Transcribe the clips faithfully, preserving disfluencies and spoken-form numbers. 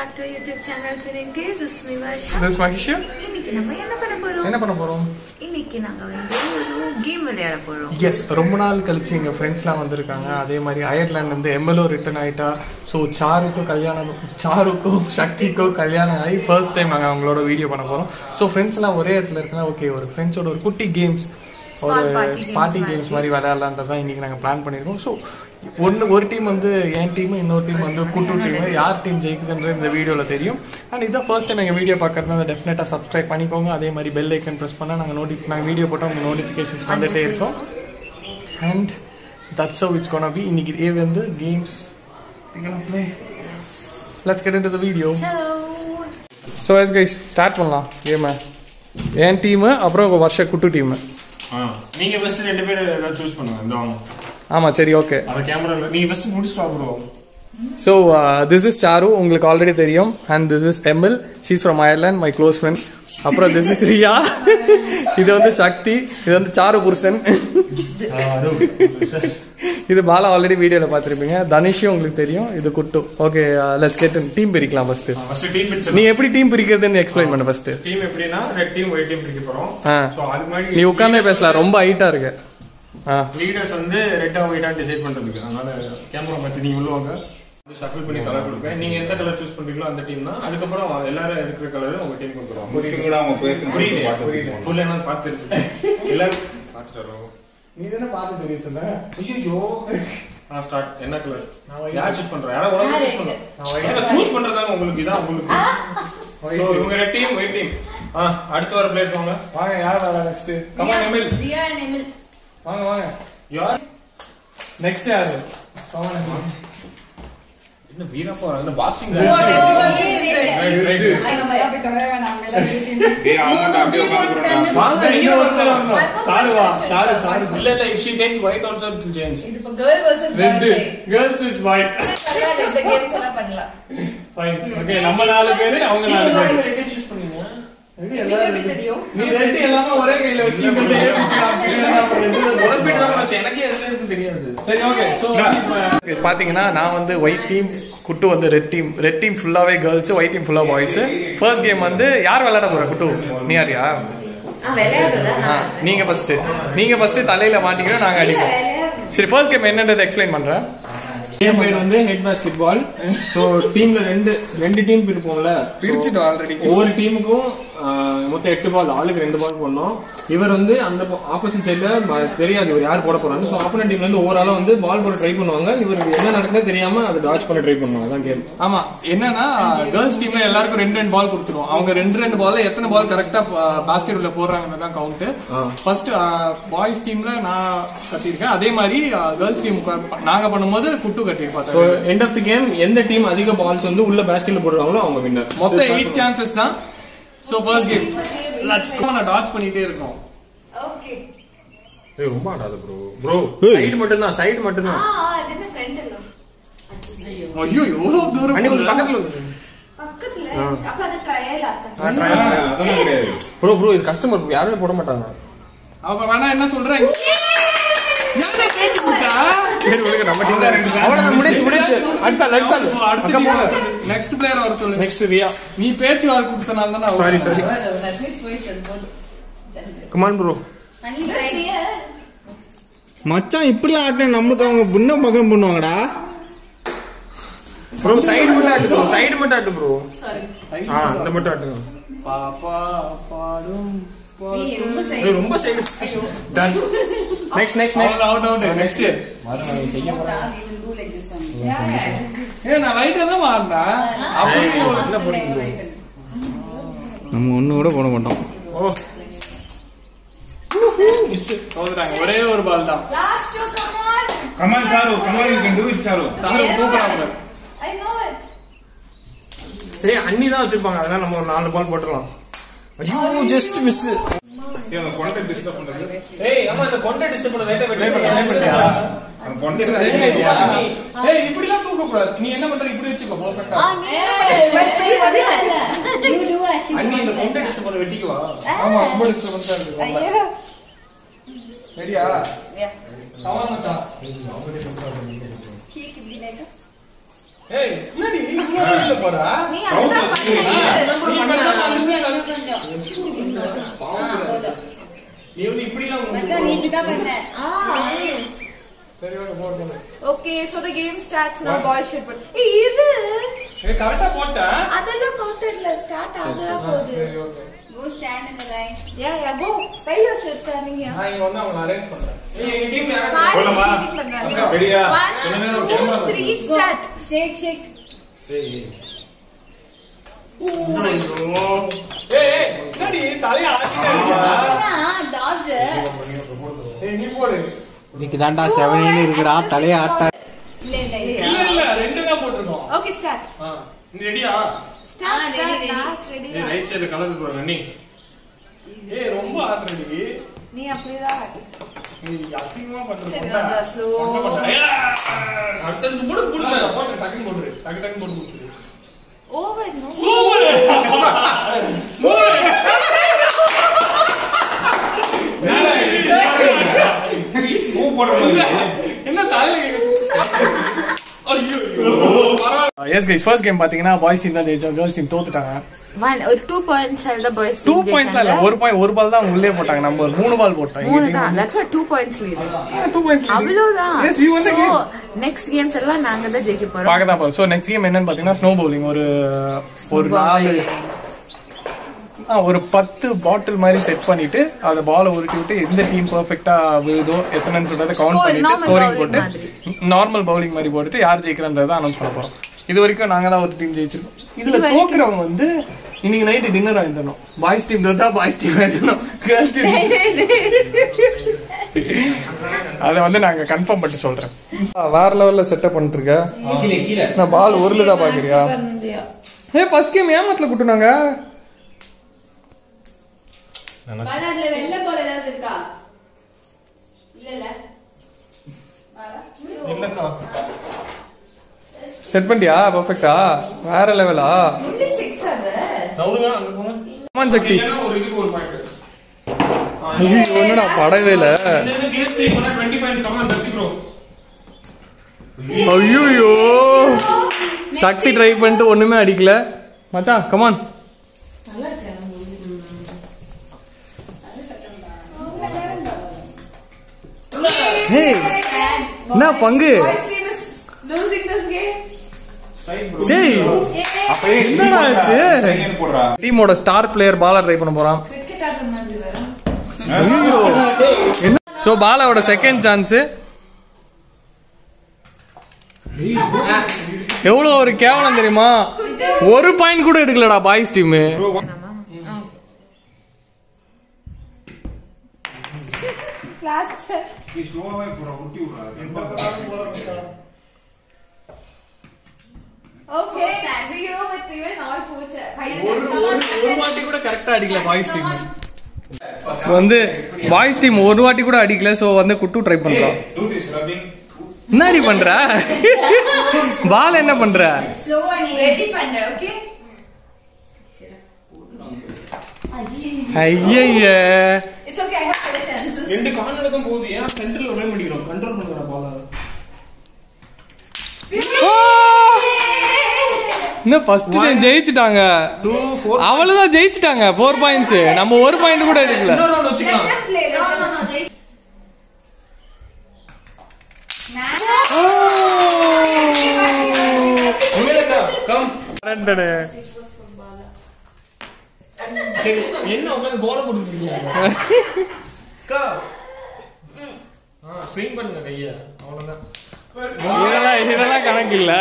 back to our YouTube channel. Today, this is Mimarsha. This is Akish. Yes, Romanal Kalching friends la vandirukanga. Adhe mari Ireland and Emil return aita. So Charuko kalyanam, Charuko Shaktiko kalyanam aayi first time naanga avangaloda video panna porom. So friends la ore edathila irukanga. Okay, or friends oda or kutti games or party, party games mari velayalaamnda dhaan innikku naanga plan pannirukkom. So one one team and the team another team and the Kuttu team yaar team jeikudendra indha video la theriyum and idha first time enga video paakkradha definitely subscribe panikonga adhe mari bell icon press panna naanga noti naanga video potta unga notifications vandite irukum and that's how it's going to be iniki even the games we gonna play. Let's get into the video. So as guys start pannalam game yan team appo varsha Kuttu team ah neenga first rendu pera choose pannunga indha Ama, chari, okay. So uh, this is Charu, ungalku already theriyum, and this is Emil. She's from Ireland, my close friend. Apra, this is Riya. Idu vandu Shakti, idu vandu Charu Purushan. Idu Bala already video la paathirupinga. Danish ungalku theriyum, idu Kuttu. Okay, uh, let's get in team pirikalam first. First team pirikadhu. Nee eppadi team pirikadhu nu explain panna first. Team eppdina red team white team pirikaporam. So adu mari nee ukkaney pesala romba height ah irukke. Leaders on the red and white decide camera camera shuffle color choose the team color. Come on, you are next. Come on, the boxing guy. If she takes white, also it will change. Girl versus white. Girl versus white. Fine. Okay, number four. Maybe all of you. You ready? All of us are ready. We okay. So, guys, pathing na, na vandu white team, Kuttu vandu red team. Red team full away girls, white team full of boys. First game vandu yaar velada pora Kuttu? Nee ariya? Ah, velayadudha na. Neenga first. Neenga first thalaila maatikira naanga adikom. Seri first game ennaadhu explain pandra. Game played on the head basketball. So team la rendu rendu team pirupomla. Pirichittu already. Over team ku மொத்தம் எட்டு பால் ஆளுக்கு ரெண்டு பால் போடணும். இவர் வந்து அந்த opposite சைடுல தெரியாது இவர் யார் போட போறாங்க. சோ ஆப்போனன்ட் டீம்ல இருந்து ஓவராலா வந்து பால் போட ட்ரை பண்ணுவாங்க. இவர் என்ன நடக்குதுன்னு தெரியாம அதை டாட்ஜ் பண்ண ட்ரை பண்ணுவாங்க. அதான் கேம். ஆமா என்னன்னா गर्ल्स டீம்ல எல்லாருக்கும் ரெண்டு ரெண்டு பால் கொடுத்துருவோம். அவங்க ரெண்டு ரெண்டு பால்ல எத்தனை பால் கரெக்ட்டா பாஸ்கெட் உள்ள போறாங்கன்னு தான் கவுண்ட். ஃபர்ஸ்ட் பாய்ஸ் டீம்ல நான் கட்டிருக்கேன். அதே மாதிரி गर्ल्स டீம் நாங்க பண்ணும்போது குட்டு கட்டிருப்பாங்க. So end of the game எந்த டீம் அதிக பால்ஸ் வந்து உள்ள பாஸ்கெட்ல போடுறாங்களோ அவங்க வின்னர். மொத்தம் எட்டு சான்சஸ் தான். So first game, let's go. I dodge பண்ணிட்டே இருக்கோம். Okay. ஏய் ரொம்ப ஆடாத bro. Bro, சைடு மட்டும் தான், சைடு மட்டும் தான். ஆ, அது என்ன ஃப்ரண்ட் இல்ல. ஐயோ, எவ்வளவு தூரம். அண்ணே ஒரு பக்கத்துல. பக்கத்துல. அப்ப அது ட்ரையல் ஆ. ட்ரையல் அதான் கேக்குது. bro bro இது கஸ்டமர் யாரும் போட மாட்டாங்க. அப்ப வேணா என்ன சொல்றாங்க? என்ன கேட்க கூடா? சரி உங்களுக்கு நம்ம டீம் தான் ரெண்டு. அவள முடிஞ்சு முடிஞ்சு. அடுத்த அடுத்த. அங்க போங்க. Next player or solve. Next Riya. நீ பேச்சு வாக்கு கொடுத்தனால தான் sorry sorry. அட்லீஸ்ட் போய் செல்போன். Come on bro. அனி சரியா. மச்சான் இப்படி ஆடுற நமக்கு அவங்க புண்ண பக்கம் பண்ணுவாங்கடா. bro சைடு மட்டும் ஆடு bro. சைடு மட்டும் ஆடு bro. sorry. ஆ அந்த மட்டும் ஆடுங்க. பாப்பா பாடும். நீ ரொம்ப சைடு. ரொம்ப side. done. next next next out out next. மாத்தி செய்ய போறேன். Like this one. Yeah. Hey, na right na maarna. Appo enna podikku. Namu onnu oda pona matom. Oh. Miss solranga ore oru ball da. Last two come on. Come on Charu, come on you can do it Charu. Charu pookaraanga. I know it. Hey, anni da vechirpaanga adha namu four ball potralam. You just miss. Yeah, the content disturb pannadhu. Hey, amma the content disturb panna right away right. Hey, Nadi, you are okay, so the game starts now. Boy should put. Hey, this. Hey, karta potta. Adala potta start. Adala go stand in the line. Yeah, yeah, go. Tell yourself standing here. I am arrange. Hey, team, ready? One, two, three, start. Shake, shake. Hey. Oh. Hey, ready? Tali, dodge. Hey, you go. Nikki danda seven in irukada. Tali atta. Illa, illa, illa. Rendu da potukom. Okay, start. Ha. Ready ah? Start, ah, start, ready, start, ready. Hey, right side color poduva ni. Hey, romba aadrudiki. Ni appadi da aadu. Hey, asingama patru potta. Slow. Adutha podu podu podu takin podu. Takin takin podu podu. Over no. Over. Over. Nada. Hey, super podu. Enna thalai kekku. Uh, yes guys, first game pathina boys team da jeichanga, girls team thothutaanga. One or two points alla boys team two points alla one point one ball da ulle pottaanga, number three ball pottaanga. That's why two points lead. Yeah, two points lead. Avloda. Yes, we won the game. So next games alla naanga da jeikke porom. Paakada porom. So next game enna pathina snow bowling oru oru four ah oru ten bottle mari set pannite adha ball urti vittu endha team perfect ah viludo ethana nu solradha count pannite scoring potu normal bowling mari potu yaar jeikkrandradha announce panna porom. Idu varaikum naanga da oru team jeichirukom. Idula thokkravanga vandu inning night dinner vaendanum boys team dotha boys team vaendanum girls team adha vandu naanga confirm panni solren. Var level la set up pannirukka kile kile na ball orla da paakriya. Hey, first game ya matla kuttunaanga. Bala adle vella ball edavadhu iruka illa illa bala illa ka set pandiya perfect ah vera level ah illi six adha navuga anga pona man Shakti illa oru idhukku oru point idu onna padave illa indha clear save panna twenty points come on Shakti bro. Ayyoyo Shakti try panni onnume adikala macha come on. Hey, na pangu boys team is losing this game. Hey, appo enna nadachu second podra team oda star player bala try panna poran cricket aadra manje vera. So bala oda second chance evlo oru kevalam theriyuma oru point kuda edukala da boys team. Plaster is no way for okay, so you know with even all foods one vaati kuda correct ah adikla boys team vandu boys team one vaati kuda adikla. So vandu Kuttu try pandra do this rubbing nadi pandra ball enna pandra slow ah ni ready pandra okay ayayya it's okay I have other chances. ரெண்டு corner எடுக்கும் போது ஏன் சென்டர்ல ஒரே மடிக்குறோம் control பண்ற பால என்ன first time ஜெயிச்சிட்டாங்க அவளோட ஜெயிச்சிட்டாங்க four பாயிண்ட்ஸ் நம்ம ஒரு பாயிண்ட் கூட எடுக்கல. இன்னொரு ரவுண்ட் வெச்சுக்கலாம் நோ நோ நோ ஜெயிச்ச நான் உமேலடா கம் கரண்டனே சரி என்ன உங்களுக்கு கோல் போடுறீங்க கா ஆ ஸ்விங் பண்ணுங்க கைய அவ்வளவுதான் இதெல்லாம் இதெல்லாம் கணக்கு இல்ல.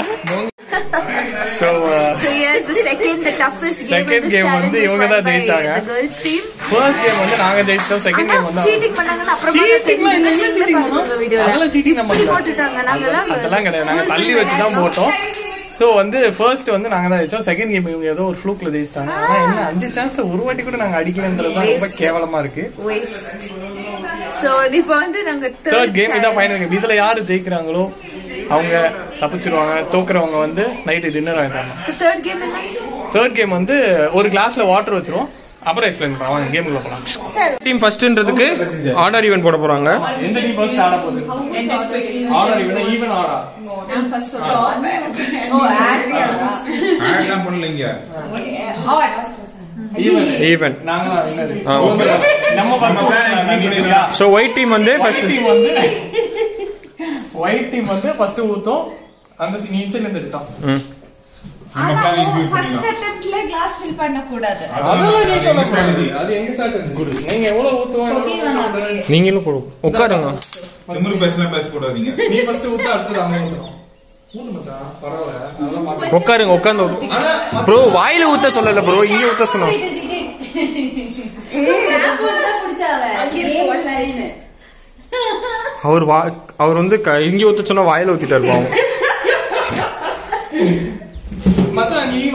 So uh, so here's the second the toughest game second game வந்து இவங்க தான் ஜெயிச்சாங்க the girls team. First game வந்து நாங்க ஜெயிச்சோம். Second game வந்து cheating பண்ணாங்கனா அப்புறமா தெரிஞ்சது வீடியோல அதெல்லாம் cheating நம்ம போட்டுட்டாங்க நாங்கலாம் அதெல்லாம் கிடையாது நாங்க தள்ளி வச்சு தான் போட்டோம். So வந்து first வந்து நாங்க தான் ஜெயிச்சோம். Second game இவங்க ஏதோ ஒரு flukeல ஜெயிச்சாங்க. ஆனா என்ன அஞ்சு chance ஒரு வாட்டி கூட நாங்க அடிக்கலன்றது தான் ரொம்ப கேவலமா இருக்கு. So இப்போ வந்து நாங்க third game இத ஃபைனல் game இதல யார் ஜெயிக்கறாங்களோ அவங்க தப்பிச்சுடுவாங்க தோக்குறவங்க வந்து நைட் டின்னர் ஆயிடுவாங்க. So third game என்ன? Third game வந்து ஒரு கிளாஸ்ல வாட்டர் வச்சிரோம் அப்புறம் எக்ஸ்பிளைன் பண்ணலாம். வாங்க கேமுக்குள்ள போலாம். டீம் ஃபர்ஸ்ட்ன்றதுக்கு ஆர்டர் ஈவென்ட் போட போறாங்க. எந்த டீம் ஃபர்ஸ்ட் ஆட போகுது? ஆர்டர் ஈவென்ட் ஈவென்ட் ஆடா? நோ, நான் ஃபர்ஸ்ட் ஆட். ஓ, ஆட் ஆட்லாம் பண்ணலங்க. ஆட் ஈவென்ட் ஈவென்ட் நாங்க என்னது? நம்ம ஃபர்ஸ்ட் பிளான் எக்ஸ்பிளைன் பண்ணிடலாம். சோ ஒயிட் டீம் வந்து ஃபர்ஸ்ட் டீம் வந்து ஒயிட் டீம் வந்து ஃபர்ஸ்ட் ஊத்தும். அந்த சீனியன்ஸ் என்ன எடுத்தான்? கிளாஸ் ஃபில் பண்ண கூடாது. நீங்களும் உட்காருங்க. உட்காருங்க உட்காந்து ப்ரோ வாயில ஊத்த சொல்லல ப்ரோ, இங்க ஊத்த சொன்ன. அவர் அவர் வந்து இங்க ஊத்த சொன்னா வாயில ஊத்திட்டா இருப்பாங்க. மச்சான் நீ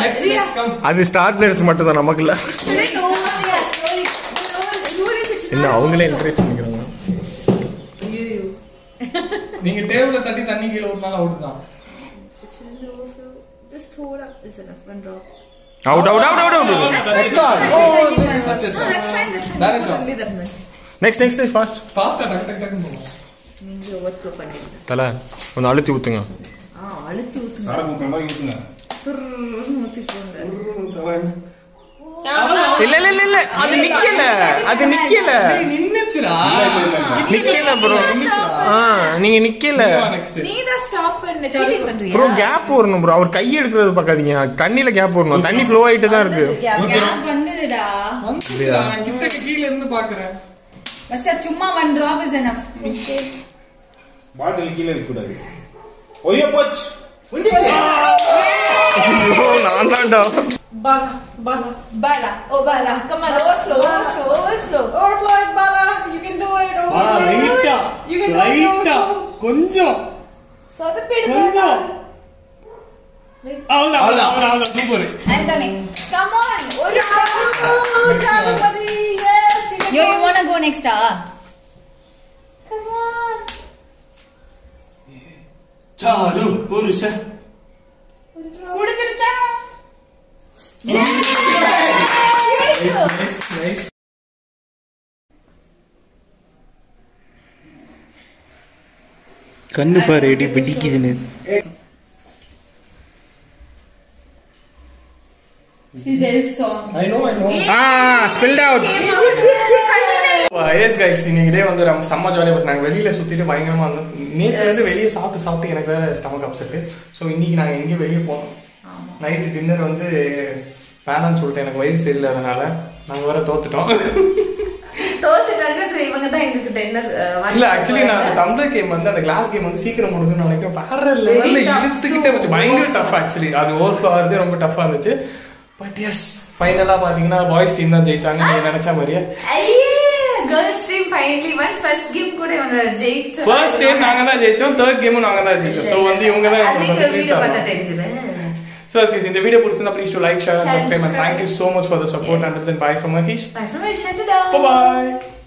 நெக்ஸ்ட் அது ஸ்டார் பிளேயர்ஸ் மட்டும் தான், நமக்கு இல்ல. இல்ல அவங்களே என்கரேஜ் பண்ணிக்கிறாங்க. நீங்க டேபிள்ல தட்டி தண்ணி கீழ ஊத்துனால அவுட் தான். This thought is enough one drop. Out out out out out. That's all. That's fine. That's only that much. Next next is fast. Fast attack attack. நீங்க ஓவர்ஃப்ளோ பண்ணிட்டீங்க. தல கொஞ்சம் அழுத்தி ஊத்துங்க. ஆ அழுத்தி ஊத்துங்க. சார ஊத்துற மாதிரி ஊத்துங்க. இல்ல இல்ல இல்ல இல்ல அது நிக்கல அது நிக்கல நின்னுச்சுடா நிக்கல bro. ஆ நீங்க நிக்கல நீதா ஸ்டாப் பண்ணு. சீட்டிங் பண்றீங்க bro. கேப் வரணும் bro. அவர் கை எடுக்கிறது பார்க்காதீங்க. தண்ணில கேப் வரணும். தண்ணி ஃப்ளோ ஆயிட்டே தான் இருக்கு. கேப் வந்துடா வந்துடா கிட்ட கீழ இருந்து பார்க்கறேன் மச்சா. சும்மா one drop is enough. பாட்டில் கீழ இருக்க கூடாது. ஓயே போச்சு வந்துச்சு. No, நான் தான்டா. Bala, Bala, Bala, oh Bala, come on, overflow, overflow, overflow, overflow, Bala, you can do it, overflow. Bala, lighta, lighta, கொஞ்சம். சொதப்பிடு கொஞ்சம். ஆவல, ஆவல, ஆவல, super. I'm coming. Come on, Charuko, Charuko, yes. Yo, you wanna go next, ah? Come on. Charu, புருஷா. முடிஞ்சிருச்சா? கண்ணு பாரு எடி பிடிக்குதுன்னு. See there is song. I know I know. Ah, spilled out. Yes guys, இன்னைக்கு டே வந்து நம்ம செம்ம ஜாலியா போச்சு. நாங்க வெளியில சுத்திட்டு பயங்கரமா இருந்தோம். நேத்துல இருந்து வெளியே சாப்பிட்டு சாப்பிட்டு எனக்கு வேற ஸ்டமக் அப்செட். ஸோ இன்னைக்கு நாங்க எங்க வெளியே போனோம். நைட்டு டின்னர் வந்து வேணான்னு சொல்லிட்டு எனக்கு வயிறு சரியில்லை. அதனால நாங்க வேற தோத்துட்டோம். தோத்துட்டாங்க. ஸோ இவங்க தான் எங்களுக்கு டின்னர் இல்லை. ஆக்சுவலி நான் டம்ளர் கேம் வந்து அந்த கிளாஸ் கேம் வந்து சீக்கிரம் முடிஞ்சுன்னு நினைக்கிறேன். வேற லெவல்ல இழுத்துக்கிட்டே வச்சு பயங்கர டஃப். ஆக்சுவலி அது ஓவர்ஃப்ளோ ஆகுறதே ரொம்ப டஃப்பாக இருந்துச்சு. பட் எஸ் ஃபைனலா பாத்தீங்கன்னா பாய்ஸ் டீம் தான் ஜெயிச்சாங்க. நீங்க நினைச்ச மாதிரியே girls team finally won first game கூட. இவங்க ஜெயிச்சோம் first game நாங்க தான் ஜெயிச்சோம். third game நாங்க தான் ஜெயிச்சோம். சோ வந்து இவங்க தான் அந்த வீடியோ பார்த்தா தெரிஞ்சது. so guys if இந்த வீடியோ பிடிச்சிருந்தா please to like share and subscribe and thank you so much for the support. Yes. Until then bye from Akish, bye from Shantanu, bye bye.